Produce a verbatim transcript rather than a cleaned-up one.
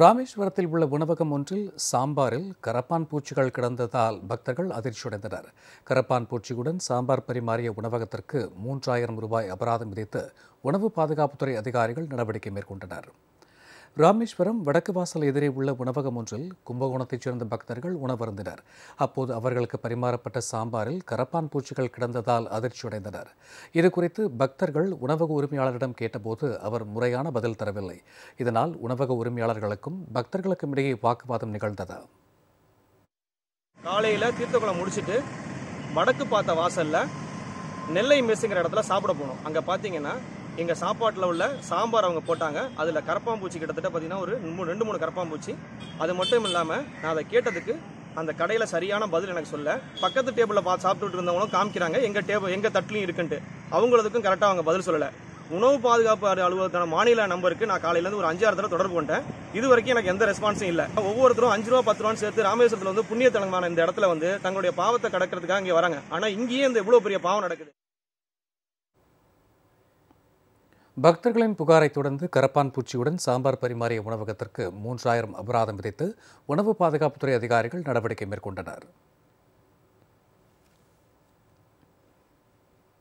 ராமேஸ்வரத்தில் உள்ள உணவகம் ஒன்றில் சாம்பாரில் கரப்பான் பூச்சிகள் கிடந்ததால் பக்தர்கள் அதிர்ச்சியடைந்தனர். கரப்பான் பூச்சியுடன் சாம்பார் பரிமாறிய உணவகத்திற்கு மூன்றாயிரம் ரூபாய் அபராதம் விதித்து உணவு பாதுகாப்புத்துறை அதிகாரிகள் நடவடிக்கை மேற்கொண்டனர். ராமேஸ்வரம் வடக்கு வாசல் எதிரே உள்ள உணவகம் ஒன்றில் கும்பகோணத்தைச் சேர்ந்த பக்தர்கள் உணவருந்தினர். அப்போது அவர்களுக்கு பரிமாறப்பட்ட சாம்பாரில் கரப்பான் பூச்சிகள் கிடந்ததால் அதிர்ச்சியடைந்தனர். இதுகுறித்து பக்தர்கள் உணவக உரிமையாளரிடம் கேட்டபோது அவர் முறையான பதில் தரவில்லை. இதனால் உணவக உரிமையாளர்களுக்கும் பக்தர்களுக்கும் இடையே வாக்குவாதம் நிகழ்ந்தது. காலையில் தீர்த்தகுளம் முடிச்சுட்டு வடக்கு பார்த்த வாசலில் நெல்லை மெஸ்ஸுங்கிற இடத்துல சாப்பிட போனோம். அங்கே பார்த்தீங்கன்னா எங்கள் சாப்பாட்டில் உள்ள சாம்பார் அவங்க போட்டாங்க. அதில் கரப்பாம்பூச்சி கிட்டத்தட்ட பார்த்தீங்கன்னா ஒரு ரெண்டு மூணு கரப்பாம்பூச்சி. அது மட்டும் இல்லாமல் நான் அதை கேட்டதுக்கு அந்த கடையில் சரியான பதில் எனக்கு சொல்ல, பக்கத்து டேபிளில் பா சாப்பிட்டுட்டு இருந்தவங்களும் காமிக்கிறாங்க எங்கள் டேபிள் எங்கள் தட்டிலையும் இருக்குன்ட்டு. அவங்களுக்கும் கரெக்டாக அவங்க பதில் சொல்லலை. உணவு பாதுகாப்பு அலுவலகத்தான மாநில நம்பருக்கு நான் காலையிலேருந்து ஒரு அஞ்சாறு தடவை தொடர்பு கொண்டேன். இது வரைக்கும் எனக்கு எந்த ரெஸ்பான்ஸும் இல்லை. ஒவ்வொருத்தரும் அஞ்சு ரூபா பத்து ரூபான்னு சேர்த்து ராமேஸ்வரத்தில் வந்து புண்ணியத்தலமான இந்த இடத்துல வந்து தங்களுடைய பாவத்தை கடக்கிறதுக்காக இங்கே வராங்க. ஆனால் இங்கேயே இந்த இவ்வளோ பெரிய பாவம் நடக்குது. பக்தர்களின் புகாரை தொடர்ந்து கரப்பான் பூச்சியுடன் சாம்பார் பரிமாறிய உணவகத்திற்கு மூன்றாயிரம் அபராதம் விதித்து உணவு பாதுகாப்புத்துறை அதிகாரிகள் நடவடிக்கை மேற்கொண்டனர்.